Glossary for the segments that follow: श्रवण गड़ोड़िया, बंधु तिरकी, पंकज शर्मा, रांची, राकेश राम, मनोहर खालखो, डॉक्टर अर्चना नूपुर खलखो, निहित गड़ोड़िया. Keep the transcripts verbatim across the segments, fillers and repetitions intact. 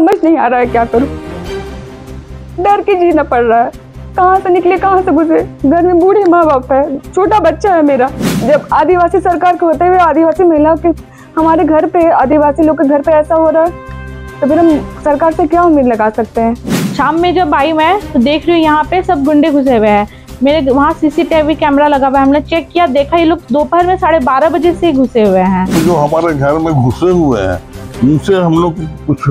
समझ नहीं आ रहा है क्या करूं। डर के जीना पड़ रहा है, कहाँ से निकले कहाँ से घुसे। घर में बूढ़े माँ बाप है, छोटा बच्चा है मेरा। जब आदिवासी सरकार के होते हुए आदिवासी महिला के हमारे घर पे, आदिवासी लोग के घर पे ऐसा हो रहा है तो फिर हम सरकार से क्या उम्मीद लगा सकते हैं। शाम में जब आई मैं तो देख रही हूँ यहाँ पे सब गुंडे घुसे हुए हैं। मेरे वहाँ सीसीटीवी कैमरा लगा हुआ है, हमने चेक किया, देखा ये लोग दोपहर में साढ़े बारह बजे से घुसे हुए हैं। जो हमारे घर में घुसे हुए हैं उनसे हम लोग कुछ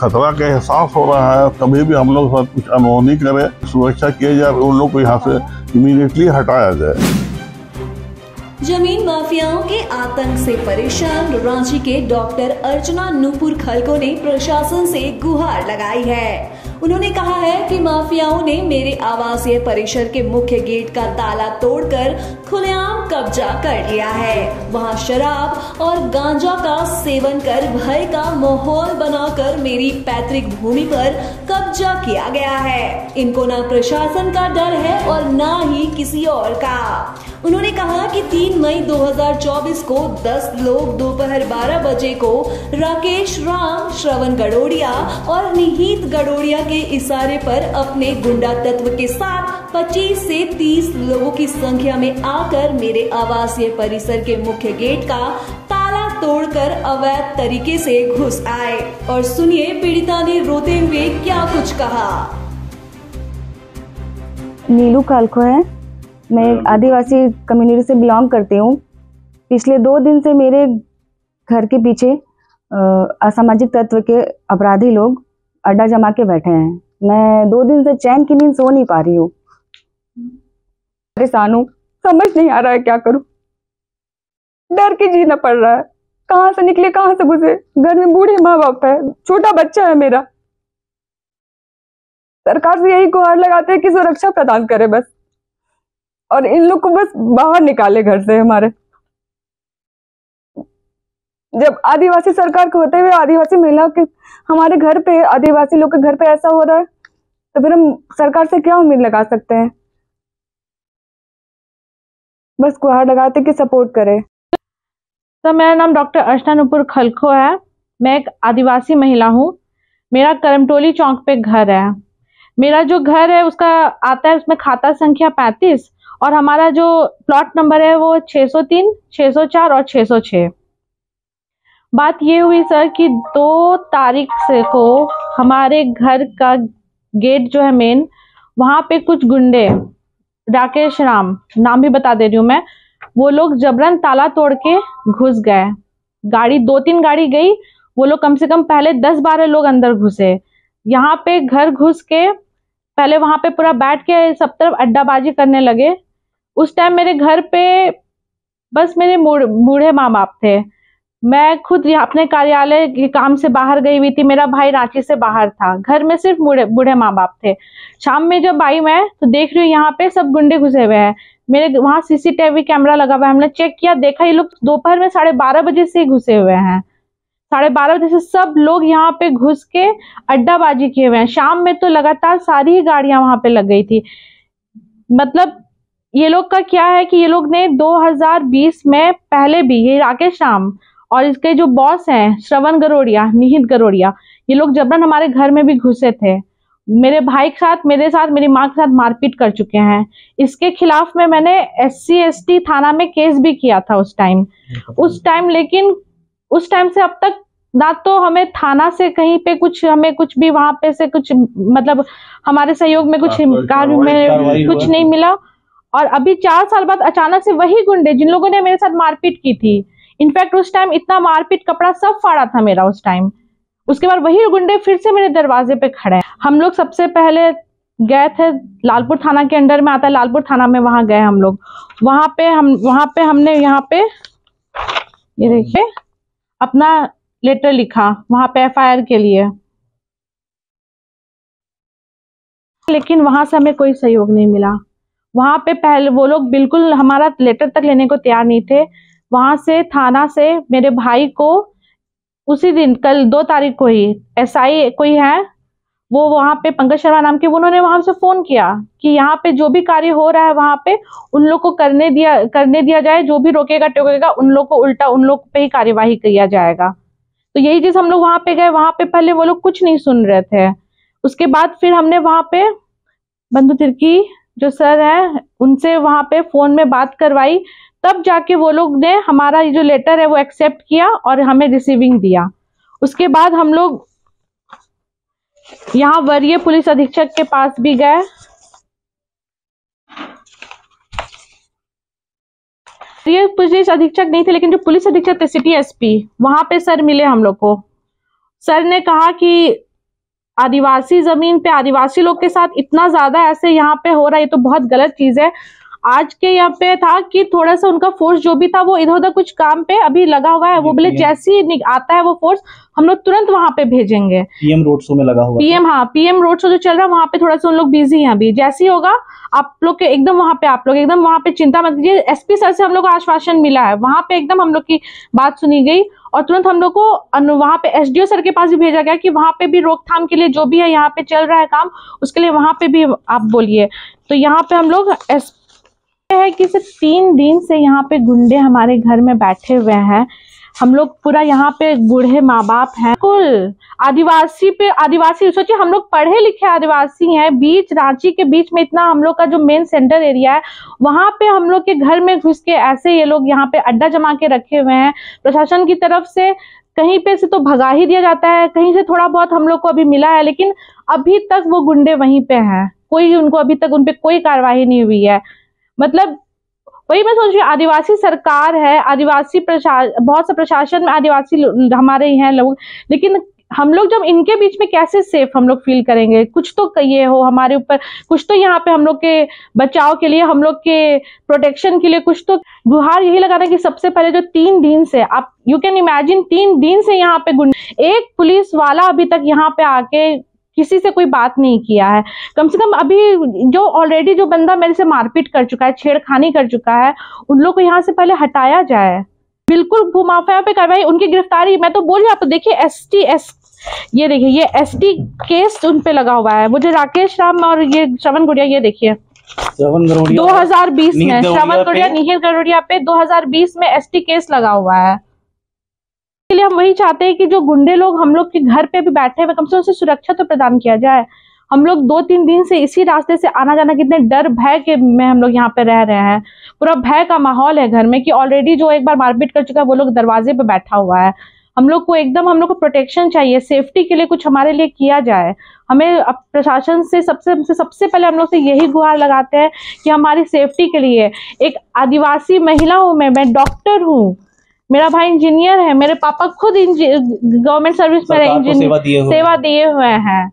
खतरा का एहसास हो रहा है। कभी भी हम लोग साथ कुछ अनहोनी करे, सुरक्षा किए जाए, उन लोग को यहाँ से इमीडिएटली हटाया जाए। जमीन माफियाओं के आतंक से परेशान रांची के डॉक्टर अर्चना नूपुर खलखो ने प्रशासन से गुहार लगाई है। उन्होंने कहा है कि माफियाओं ने मेरे आवासीय परिसर के मुख्य गेट का ताला तोड़कर खुलेआम कब्जा कर लिया है। वहां शराब और गांजा का सेवन कर भय का माहौल बनाकर मेरी पैतृक भूमि पर कब्जा किया गया है। इनको ना प्रशासन का डर है और ना ही किसी और का। उन्होंने कहा कि तीन मई दो हज़ार चौबीस को दस लोग दोपहर बारह बजे को राकेश राम, श्रवण गड़ोड़िया और निहित गड़ोड़िया के इशारे पर अपने गुंडा तत्व के साथ पच्चीस से तीस लोगों की संख्या में आकर मेरे आवासीय परिसर के मुख्य गेट का ताला तोड़कर अवैध तरीके से घुस आए। और सुनिए पीड़िता ने रोते हुए क्या कुछ कहा। नीलू खलखो है, मैं आदिवासी कम्युनिटी से बिलोंग करती हूँ। पिछले दो दिन से मेरे घर के पीछे असामाजिक तत्व के अपराधी लोग अड्डा जमा के बैठे हैं। मैं दो दिन से चैन की नींद सो नहीं पा रही हूँ, परेशान हूँ, समझ नहीं आ रहा है क्या करूँ। डर के जीना पड़ रहा है, कहाँ से निकले कहाँ से घुसे। घर में बूढ़े माँ बाप है, छोटा बच्चा है मेरा। सरकार से यही गुहार लगाते हैं कि सुरक्षा प्रदान करे बस, और इन लोग को बस बाहर निकाले घर से हमारे। जब आदिवासी सरकार के होते हुए आदिवासी महिलाओं के हमारे घर पे, आदिवासी लोग के घर पे ऐसा हो रहा है तो फिर हम सरकार से क्या उम्मीद लगा सकते हैं। बस गुहार लगाते कि सपोर्ट करे। तो मेरा नाम डॉक्टर अर्चना नूपुर खलखो है, मैं एक आदिवासी महिला हूँ। मेरा करमटोली चौक पे घर है। मेरा जो घर है उसका आता है उसमें खाता संख्या पैंतीस और हमारा जो प्लॉट नंबर है वो छह सौ तीन, छह सौ चार और छह सौ छह। बात ये हुई सर कि दो तारीख से को हमारे घर का गेट जो है मेन, वहाँ पे कुछ गुंडे, राकेश राम नाम भी बता दे रही हूँ मैं, वो लोग जबरन ताला तोड़ के घुस गए। गाड़ी दो तीन गाड़ी गई, वो लोग कम से कम पहले दस बारह लोग अंदर घुसे। यहाँ पे घर घुस के पहले वहाँ पे पूरा बैठ के सब तरफ अड्डाबाजी करने लगे। उस टाइम मेरे घर पे बस मेरे बूढ़े माँ बाप थे। मैं खुद अपने कार्यालय के काम से बाहर गई हुई थी, मेरा भाई रांची से बाहर था। घर में सिर्फ बूढ़े माँ बाप थे। शाम में जब आई मैं तो देख रही हूँ यहाँ पे सब गुंडे घुसे हुए हैं। मेरे वहाँ सीसीटीवी कैमरा लगा हुआ है, हमने चेक किया, देखा ये लोग दोपहर में साढ़े बारह बजे से घुसे हुए हैं। साढ़े बारह बजे से सब लोग यहाँ पे घुस के अड्डाबाजी किए हुए हैं। शाम में तो लगातार सारी ही गाड़ियां वहां पे लग गई थी। मतलब ये लोग का क्या है कि ये लोग ने दो हज़ार बीस में पहले भी, ये राकेश राम और इसके जो बॉस हैं श्रवण गड़ोड़िया, निहित गड़ोड़िया, ये लोग जबरन हमारे घर में भी घुसे थे। मेरे भाई के साथ, मेरे साथ, मेरी माँ के साथ मारपीट कर चुके हैं। इसके खिलाफ में मैंने एस सी एस टी थाना में केस भी किया था उस टाइम उस टाइम लेकिन उस टाइम से अब तक ना तो हमें थाना से कहीं पे कुछ, हमें कुछ भी वहां पे से कुछ, मतलब हमारे सहयोग में कुछ कार्य में कुछ नहीं मिला। और अभी चार साल बाद अचानक से वही गुंडे जिन लोगों ने मेरे साथ मारपीट की थी, इनफैक्ट उस टाइम इतना मारपीट, कपड़ा सब फाड़ा था मेरा उस टाइम, उसके बाद वही गुंडे फिर से मेरे दरवाजे पे खड़े हैं। हम लोग सबसे पहले गए थे लालपुर थाना के अंडर में आता है, लालपुर थाना में वहां गए हम लोग। वहां पे हम वहां पे हमने यहाँ पे ये देखिए अपना लेटर लिखा वहां पे एफ आई आर के लिए, लेकिन वहां से हमें कोई सहयोग नहीं मिला। वहां पे पहले वो लोग बिल्कुल हमारा लेटर तक लेने को तैयार नहीं थे। वहां से थाना से मेरे भाई को उसी दिन, कल दो तारीख को ही, एस आई कोई है वो वहां पे पंकज शर्मा नाम के, उन्होंने वहां से फोन किया कि यहाँ पे जो भी कार्य हो रहा है वहां पे उन लोग को करने दिया करने दिया जाए, जो भी रोकेगा टोकेगा उन लोग को उल्टा उन लोग पे ही कार्यवाही किया जाएगा। तो यही चीज हम लोग वहां पे गए, वहां पे पहले वो लोग कुछ नहीं सुन रहे थे। उसके बाद फिर हमने वहां पे बंधु तिरकी जो सर हैं उनसे वहां पे फोन में बात करवाई, तब जाके वो लोग ने हमारा ये जो लेटर है वो एक्सेप्ट किया और हमें रिसीविंग दिया। उसके बाद हम लोग यहाँ वरीय पुलिस अधीक्षक के पास भी गए। ये पुलिस अधीक्षक नहीं थे लेकिन जो पुलिस अधीक्षक थे सिटी एसपी, वहां पे सर मिले हम लोग को। सर ने कहा कि आदिवासी जमीन पे आदिवासी लोग के साथ इतना ज्यादा ऐसे यहाँ पे हो रहा है, ये तो बहुत गलत चीज है। आज के यहाँ पे था कि थोड़ा सा उनका फोर्स जो भी था वो इधर उधर कुछ काम पे अभी लगा हुआ है, वो बोले जैसे ही आता है वो फोर्स हम लोग तुरंत वहां पे भेजेंगे। पीएम रोड शो में लगा हुआ पीएम हाँ पीएम रोड शो जो चल रहा है वहां पे थोड़ा सा उन लोग बिजी हैं अभी, जैसे ही होगा आप लोग के एकदम वहां पे आप लोग एकदम वहां पे चिंता मत कीजिए। एसपी सर से हम लोग को आश्वासन मिला है, वहां पे एकदम हम लोग की बात सुनी गई और तुरंत हम लोग को वहां पे एसडीओ सर के पास भी भेजा गया कि वहां पे भी रोकथाम के लिए जो भी है यहाँ पे चल रहा है काम उसके लिए वहां पे भी आप बोलिए। तो यहाँ पे हम लोग एस है कि सिर्फ तीन दिन से यहाँ पे गुंडे हमारे घर में बैठे हुए हैं। हम लोग पूरा यहाँ पे बूढ़े माँ बाप हैं, कुल आदिवासी पे आदिवासी। सोचिए हम लोग पढ़े लिखे आदिवासी हैं, बीच रांची के बीच में इतना हम लोग का जो मेन सेंटर एरिया है वहाँ पे हम लोग के घर में घुस के ऐसे ये लोग यहाँ पे अड्डा जमा के रखे हुए हैं। प्रशासन की तरफ से कहीं पे से तो भगा ही दिया जाता है, कहीं से थोड़ा बहुत हम लोग को अभी मिला है, लेकिन अभी तक वो गुंडे वहीं पे हैं, कोई उनको अभी तक उनपे कोई कार्रवाई नहीं हुई है। मतलब वही मैं सोच रही हूँ, आदिवासी सरकार है, आदिवासी प्रशासन, बहुत सा प्रशासन में आदिवासी हमारे हैं लोग, लेकिन हम लोग जब इनके बीच में कैसे सेफ हम लोग फील करेंगे। कुछ तो ये हो हमारे ऊपर, कुछ तो यहाँ पे हम लोग के बचाव के लिए, हम लोग के प्रोटेक्शन के लिए कुछ तो गुहार यही लगाना कि सबसे पहले जो तीन दिन से आप यू कैन इमेजिन तीन दिन से यहाँ पे गुंडे, एक पुलिस वाला अभी तक यहाँ पे आके किसी से कोई बात नहीं किया है। कम से कम अभी जो ऑलरेडी जो बंदा मेरे से मारपीट कर चुका है, छेड़खानी कर चुका है, उन लोग को यहाँ से पहले हटाया जाए। बिल्कुल भूमाफिया पे कार्रवाई, उनकी गिरफ्तारी। मैं तो बोल रही हूँ आपको, देखिए एसटी एस ये देखिए ये एसटी केस उन पे लगा हुआ है। मुझे राकेश राम और ये श्रवण गड़ोड़िया, ये देखिए श्रवण गड़ोड़िया दो हज़ार बीस में, श्रवण गड़ोड़िया निहित गड़ोड़िया पे दो हज़ार बीस में एसटी केस लगा हुआ है। लिए हम वही चाहते हैं कि जो गुंडे लोग हम लोग के घर पे भी बैठे हैं कम से कम उसे सुरक्षा तो प्रदान किया जाए। हम लोग दो तीन दिन से इसी रास्ते से आना जाना, कितने डर भय के में हम लोग यहाँ पे रह रहे हैं, पूरा भय का माहौल है घर में कि ऑलरेडी जो एक बार मारपीट कर चुका है वो लोग दरवाजे पे बैठा हुआ है। हम लोग को एकदम हम लोग को प्रोटेक्शन चाहिए, सेफ्टी के लिए कुछ हमारे लिए किया जाए। हमें प्रशासन से सबसे सबसे पहले हम लोग से यही गुहार लगाते हैं कि हमारी सेफ्टी के लिए, एक आदिवासी महिला हूँ मैं मैं डॉक्टर हूँ, मेरा भाई इंजीनियर है, मेरे पापा खुद गवर्नमेंट सर्विस में इंजीनियर सेवा दिए हुए हैं।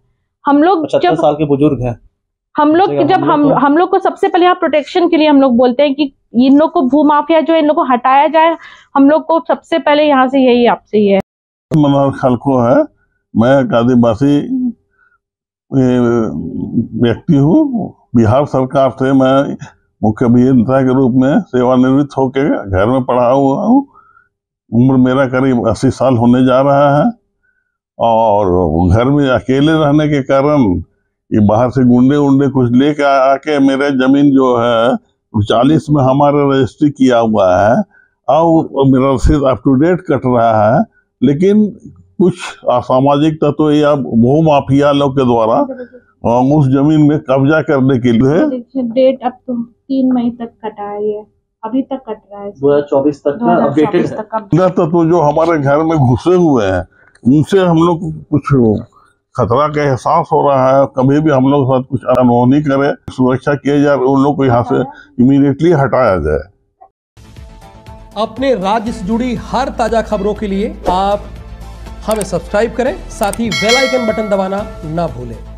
हम लोग जब साल के बुजुर्ग हैं, हम लोग जब हम हम लोग को सबसे पहले यहाँ प्रोटेक्शन के लिए हम लोग बोलते हैं कि इन लोग को भूमाफिया जो है इन लोग को हटाया जाए। हम लोग को सबसे पहले यहाँ से यही आपसे ये मनोहर खालखो है, मैं एक आदिवासी व्यक्ति हूँ। बिहार सरकार से मैं मुख्य अभियंता के रूप में सेवानिवृत्त होकर घर में पढ़ा हुआ हूँ। उम्र मेरा करीब अस्सी साल होने जा रहा है और घर में अकेले रहने के कारण ये बाहर से गुंडे उंडे कुछ लेके आके मेरे जमीन जो है चालीस में हमारा रजिस्ट्री किया हुआ है और मेरा रसीद अप टू डेट कट रहा है, लेकिन कुछ असामाजिक तत्व या भूमाफिया लोग के द्वारा उस जमीन में कब्जा करने के लिए डेट अब तो तीन मई तक कटा है, अभी तक कट रहा है दो हज़ार चौबीस तक का अपडेटेड है। तो जो हमारे घर में घुसे हुए हैं उनसे हम लोग को कुछ खतरा का एहसास हो रहा है, कभी भी हम लोग साथ कुछ अनहोनी करे, सुरक्षा किया जाए, उन लोग को यहाँ से इमीडिएटली हटाया जाए। अपने राज्य से जुड़ी हर ताजा खबरों के लिए आप हमें सब्सक्राइब करें, साथ ही बेल आइकन बटन दबाना ना भूलें।